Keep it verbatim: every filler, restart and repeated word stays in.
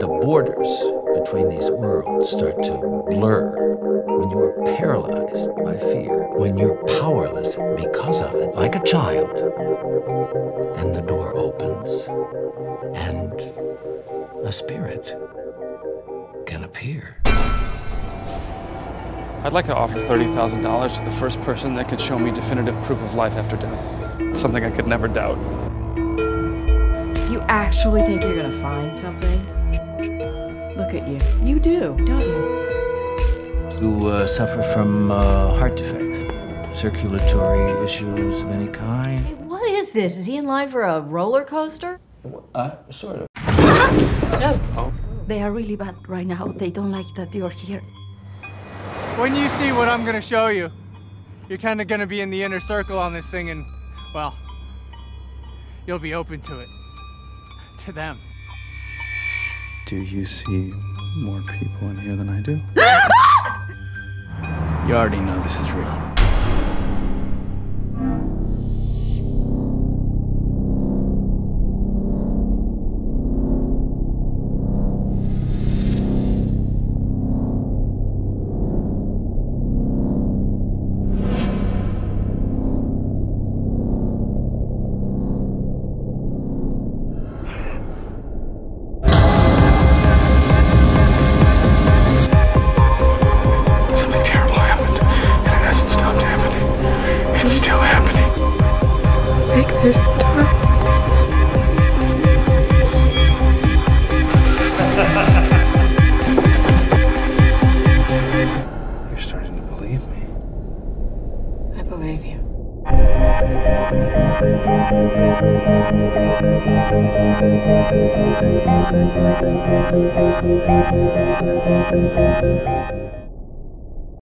The borders between these worlds start to blur when you are paralyzed by fear, when you're powerless because of it, like a child. Then the door opens and a spirit can appear. I'd like to offer thirty thousand dollars to the first person that could show me definitive proof of life after death, something I could never doubt. You actually think you're gonna find something? Look at you. You do, don't you? You uh, suffer from uh, heart defects, circulatory issues of any kind. Hey, what is this? Is he in line for a roller coaster? Uh, sort of. No. Oh. They are really bad right now. They don't like that you're here. When you see what I'm gonna show you, you're kinda gonna be in the inner circle on this thing and, well, you'll be open to it. To them. Do you see more people in here than I do? You already know this is real. There's the door. You're starting to believe me. I believe you.